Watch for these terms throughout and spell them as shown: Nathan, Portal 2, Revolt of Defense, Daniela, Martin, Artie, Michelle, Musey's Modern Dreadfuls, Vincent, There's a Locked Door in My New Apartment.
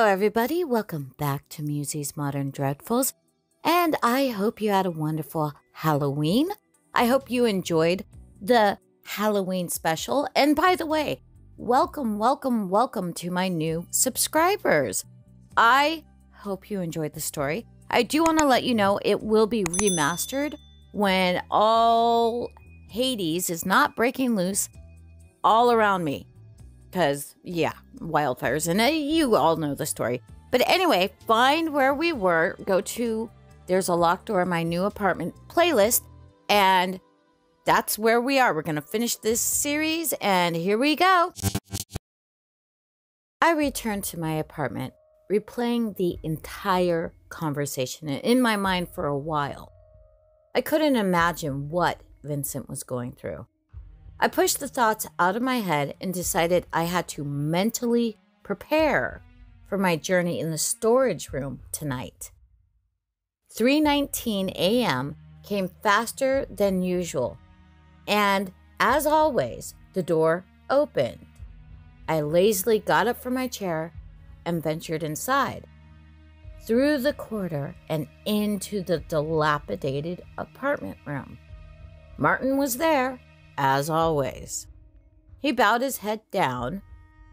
Hello everybody, welcome back to Musey's Modern Dreadfuls, and I hope you had a wonderful Halloween. I hope you enjoyed the Halloween special, and by the way, welcome to my new subscribers. I hope you enjoyed the story. I do want to let you know it will be remastered when all Hades is not breaking loose all around me. Because, yeah, wildfires, and you all know the story. But anyway, find where we were, go to There's a Locked Door in My New Apartment playlist, and that's where we are. We're going to finish this series, and here we go. I returned to my apartment, replaying the entire conversation in my mind for a while. I couldn't imagine what Vincent was going through. I pushed the thoughts out of my head and decided I had to mentally prepare for my journey in the storage room tonight. 3:19 a.m. came faster than usual, and as always, the door opened. I lazily got up from my chair and ventured inside, through the corridor and into the dilapidated apartment room. Martin was there. As always, he bowed his head down,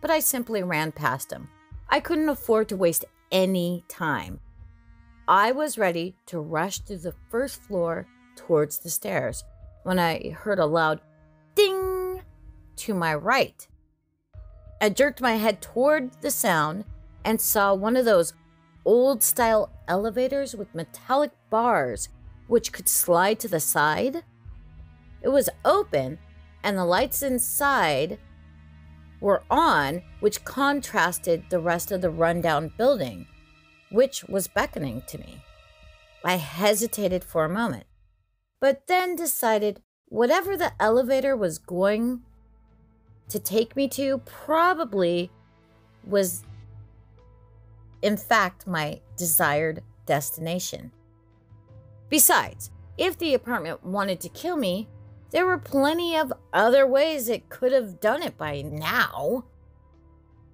but I simply ran past him. I couldn't afford to waste any time. I was ready to rush through the first floor towards the stairs when I heard a loud ding to my right. I jerked my head toward the sound and saw one of those old-style elevators with metallic bars which could slide to the side. It was open, and the lights inside were on, which contrasted the rest of the rundown building, which was beckoning to me. I hesitated for a moment, but then decided whatever the elevator was going to take me to probably was, in fact, my desired destination. Besides, if the apartment wanted to kill me, there were plenty of other ways it could have done it by now.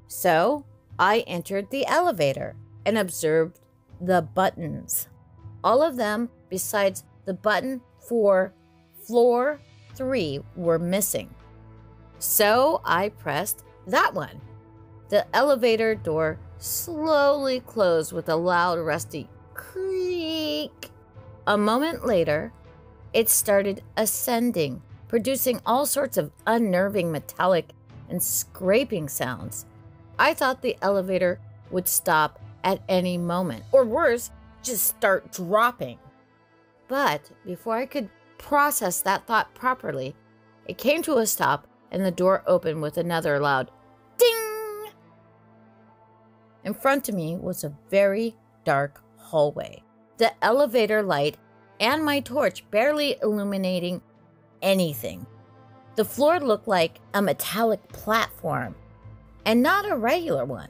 So I entered the elevator and observed the buttons. All of them, besides the button for floor 3, were missing. So I pressed that one. The elevator door slowly closed with a loud, rusty creak. A moment later, it started ascending, producing all sorts of unnerving metallic and scraping sounds. I thought the elevator would stop at any moment, or worse, just start dropping. But before I could process that thought properly, it came to a stop and the door opened with another loud ding. In front of me was a very dark hallway. The elevator light and my torch barely illuminating anything. The floor looked like a metallic platform, and not a regular one.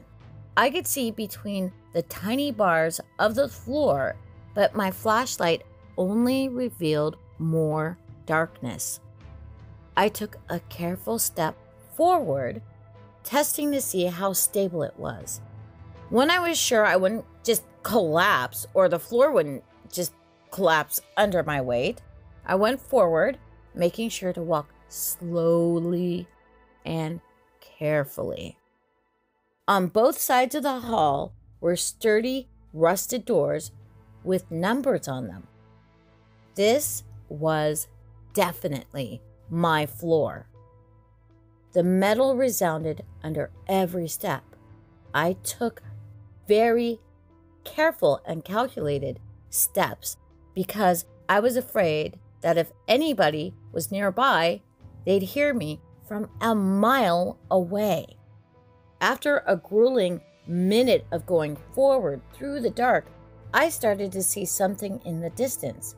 I could see between the tiny bars of the floor, but my flashlight only revealed more darkness. I took a careful step forward, testing to see how stable it was. When I was sure I wouldn't just collapse, or the floor wouldn't just collapse under my weight, I went forward, making sure to walk slowly and carefully. On both sides of the hall were sturdy, rusted doors with numbers on them. This was definitely my floor. The metal resounded under every step. I took very careful and calculated steps because I was afraid that if anybody was nearby, they'd hear me from a mile away. After a grueling minute of going forward through the dark, I started to see something in the distance,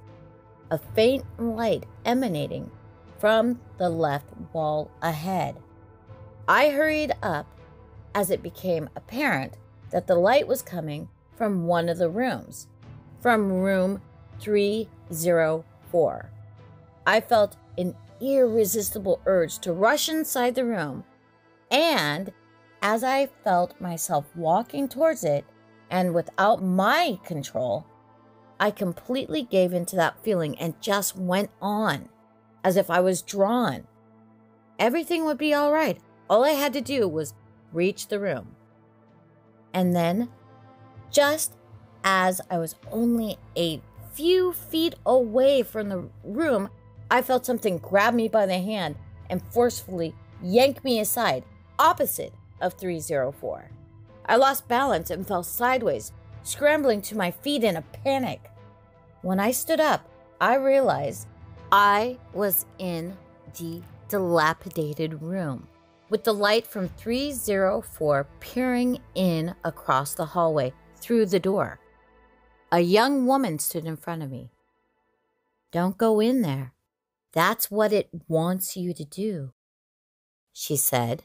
a faint light emanating from the left wall ahead. I hurried up as it became apparent that the light was coming from one of the rooms, from room 304. I felt an irresistible urge to rush inside the room, and as I felt myself walking towards it, and without my control, I completely gave into that feeling and just went on, as if I was drawn. Everything would be all right. All I had to do was reach the room. And then, just as I was only a few feet away from the room, I felt something grab me by the hand and forcefully yank me aside, opposite of 304. I lost balance and fell sideways, scrambling to my feet in a panic. When I stood up, I realized I was in the dilapidated room, with the light from 304 peering in across the hallway through the door. A young woman stood in front of me. "Don't go in there. That's what it wants you to do," she said.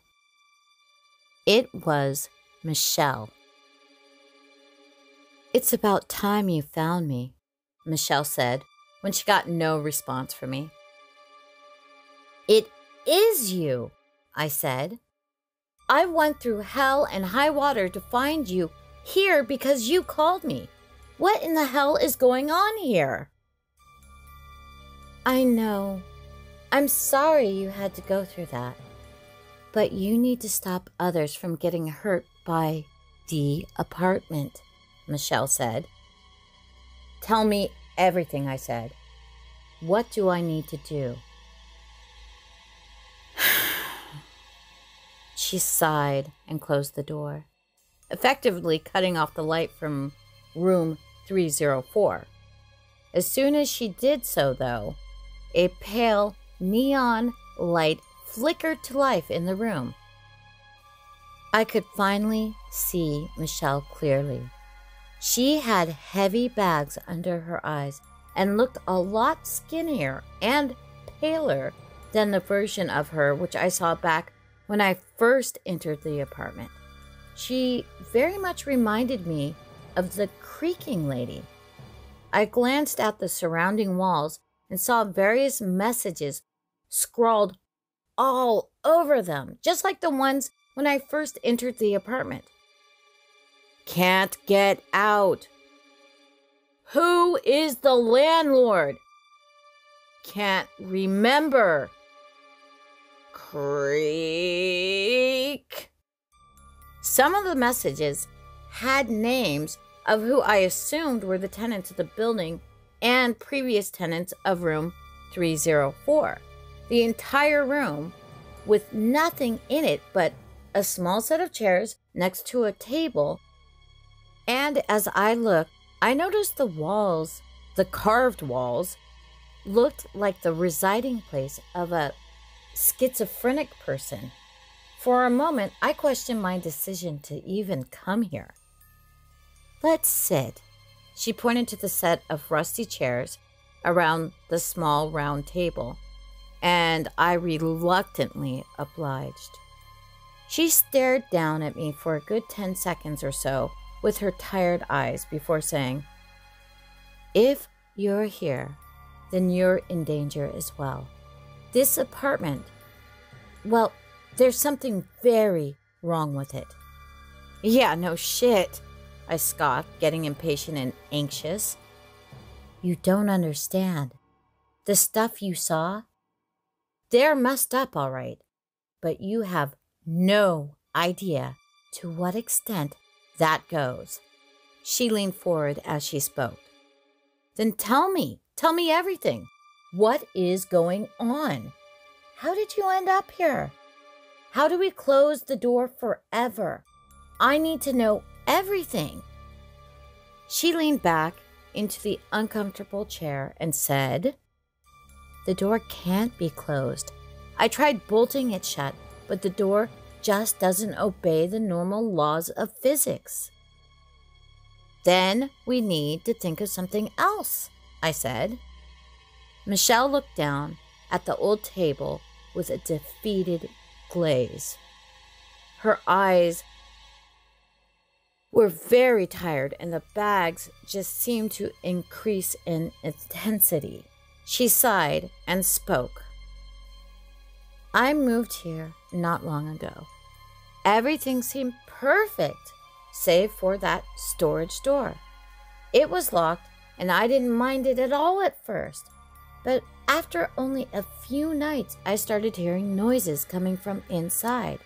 It was Michelle. "It's about time you found me," Michelle said when she got no response from me. "It is you," I said. "I went through hell and high water to find you here because you called me. What in the hell is going on here?" "I know. I'm sorry you had to go through that. But you need to stop others from getting hurt by the apartment," Michelle said. "Tell me everything," I said. "What do I need to do?" She sighed and closed the door, effectively cutting off the light from room 304. As soon as she did so, though, a pale neon light flickered to life in the room. I could finally see Michelle clearly. She had heavy bags under her eyes and looked a lot skinnier and paler than the version of her which I saw back when I first entered the apartment. She very much reminded me of the creaking lady. I glanced at the surrounding walls and saw various messages scrawled all over them, just like the ones when I first entered the apartment. "Can't get out." "Who is the landlord?" "Can't remember." Creak. Some of the messages had names of who I assumed were the tenants of the building and previous tenants of room 304. The entire room, with nothing in it but a small set of chairs next to a table. And as I looked, I noticed the walls, the carved walls, looked like the residing place of a schizophrenic person. For a moment, I questioned my decision to even come here. "Let's sit." She pointed to the set of rusty chairs around the small round table, and I reluctantly obliged. She stared down at me for a good 10 seconds or so with her tired eyes before saying, "If you're here, then you're in danger as well. This apartment, well, there's something very wrong with it." "Yeah, no shit," I scoffed, getting impatient and anxious. "You don't understand. The stuff you saw, they're messed up, all right, but you have no idea to what extent that goes." She leaned forward as she spoke. "Then tell me everything. What is going on? How did you end up here? How do we close the door forever? I need to know everything." She leaned back into the uncomfortable chair and said, "The door can't be closed. I tried bolting it shut, but the door just doesn't obey the normal laws of physics." "Then we need to think of something else," I said. Michelle looked down at the old table with a defeated glaze. Her eyes were very tired, and the bags just seemed to increase in intensity. She sighed and spoke. "I moved here not long ago. Everything seemed perfect, save for that storage door. It was locked, and I didn't mind it at all at first. But after only a few nights, I started hearing noises coming from inside.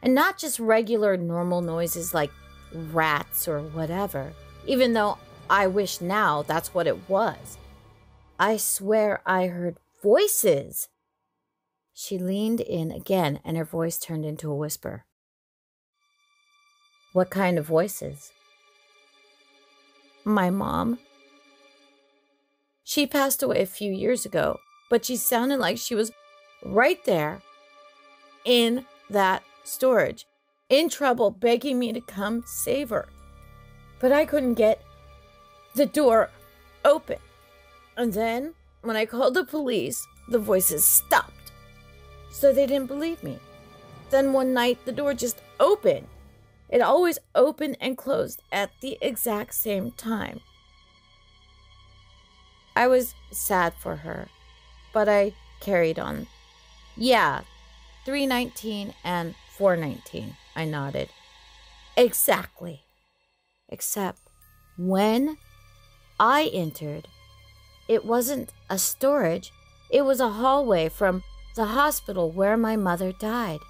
And not just regular, normal noises like rats or whatever, even though I wish now that's what it was. I swear I heard voices. She leaned in again, and her voice turned into a whisper. What kind of voices? My mom. She passed away a few years ago, but she sounded like she was right there in that storage, in trouble, begging me to come save her. But I couldn't get the door open. And then, when I called the police, the voices stopped. So they didn't believe me. Then one night, the door just opened. It always opened and closed at the exact same time. I was sad for her, but I carried on. Yeah, 319 and 419, I nodded. Exactly. Except when I entered, it wasn't a storage. It was a hallway from the hospital where my mother died.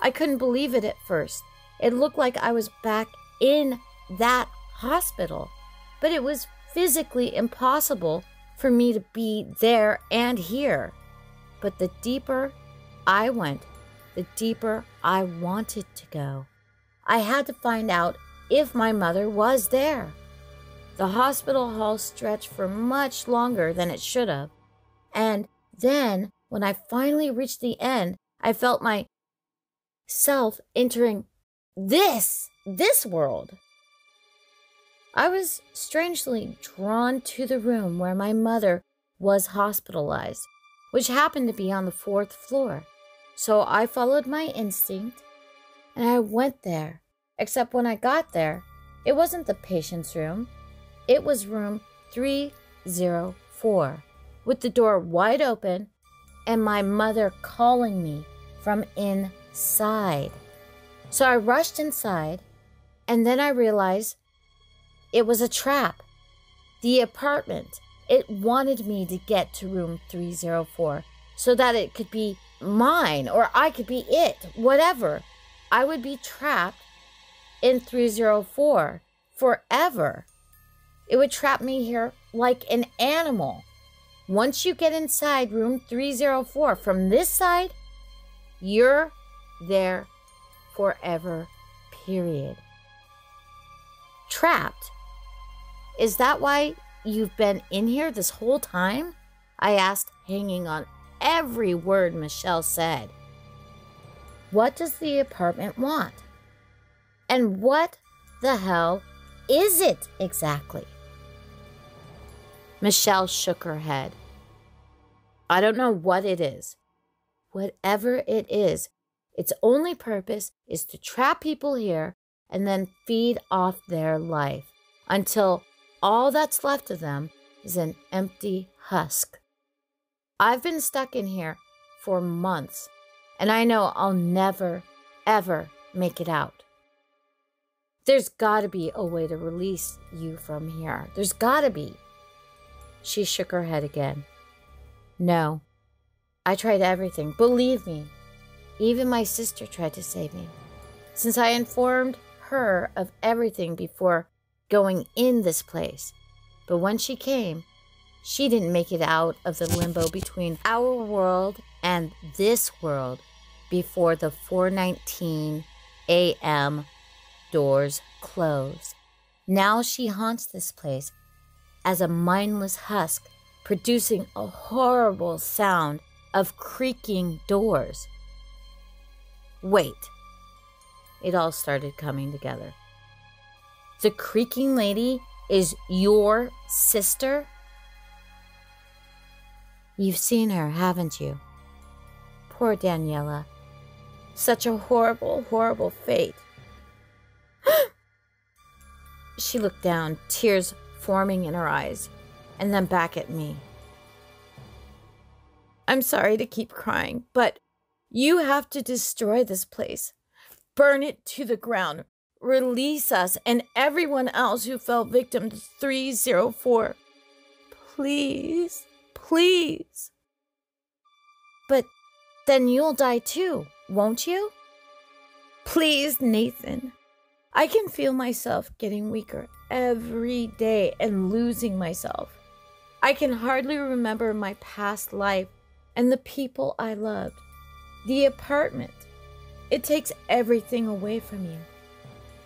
I couldn't believe it at first. It looked like I was back in that hospital, but it was physically impossible for me to be there and here. But the deeper I went, the deeper I wanted to go. I had to find out if my mother was there. The hospital hall stretched for much longer than it should have. And then, when I finally reached the end, I felt myself entering this world. I was strangely drawn to the room where my mother was hospitalized, which happened to be on the 4th floor. So I followed my instinct, and I went there. Except when I got there, it wasn't the patient's room. It was room 304, with the door wide open and my mother calling me from inside. So I rushed inside, and then I realized it was a trap. The apartment, it wanted me to get to room 304 so that it could be mine, or I could be it, whatever. I would be trapped in 304 forever. It would trap me here like an animal. Once you get inside room 304 from this side, you're there forever, period. Trapped. Is that why you've been in here this whole time? I asked, hanging on every word Michelle said. What does the apartment want? And what the hell is it exactly? Michelle shook her head. I don't know what it is. Whatever it is, its only purpose is to trap people here and then feed off their life until all that's left of them is an empty husk. I've been stuck in here for months, and I know I'll never, ever make it out. There's gotta be a way to release you from here. There's gotta be. She shook her head again. No, I tried everything. Believe me, even my sister tried to save me. Since I informed her of everything before going in this place. But when she came, she didn't make it out of the limbo between our world and this world before the 4:19 a.m. doors closed. Now she haunts this place as a mindless husk, producing a horrible sound of creaking doors. Wait. It all started coming together. The creaking lady is your sister? You've seen her, haven't you? Poor Daniela. Such a horrible, horrible fate. She looked down, tears forming in her eyes, and then back at me. I'm sorry to keep crying, but you have to destroy this place. burn it to the ground. Release us and everyone else who fell victim to 304. Please, please. But then you'll die too, won't you? Please, Nathan. I can feel myself getting weaker every day and losing myself. I can hardly remember my past life and the people I loved. The apartment. It takes everything away from you.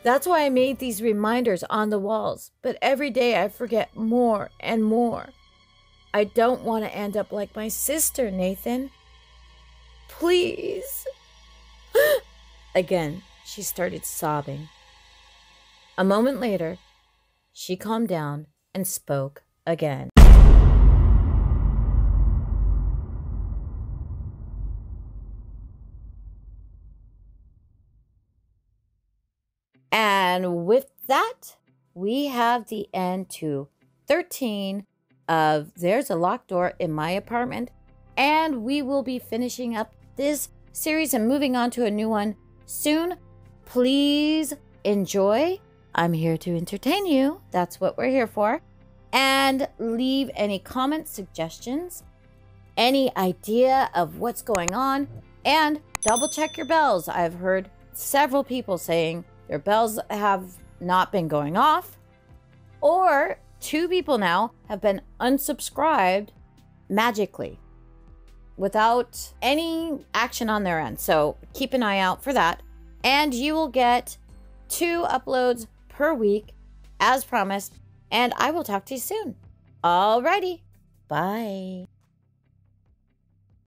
That's why I made these reminders on the walls, but every day I forget more and more. I don't want to end up like my sister, Nathan. Please. Again, she started sobbing. A moment later, she calmed down and spoke again. And with that, we have the end to 13 of There's a Locked Door in My Apartment. And we will be finishing up this series and moving on to a new one soon. Please enjoy. I'm here to entertain you. That's what we're here for. And leave any comments, suggestions, any idea of what's going on. And double check your bells. I've heard several people saying their bells have not been going off, or two people now have been unsubscribed magically without any action on their end. So keep an eye out for that. And you will get 2 uploads per week as promised. And I will talk to you soon. Alrighty. Bye.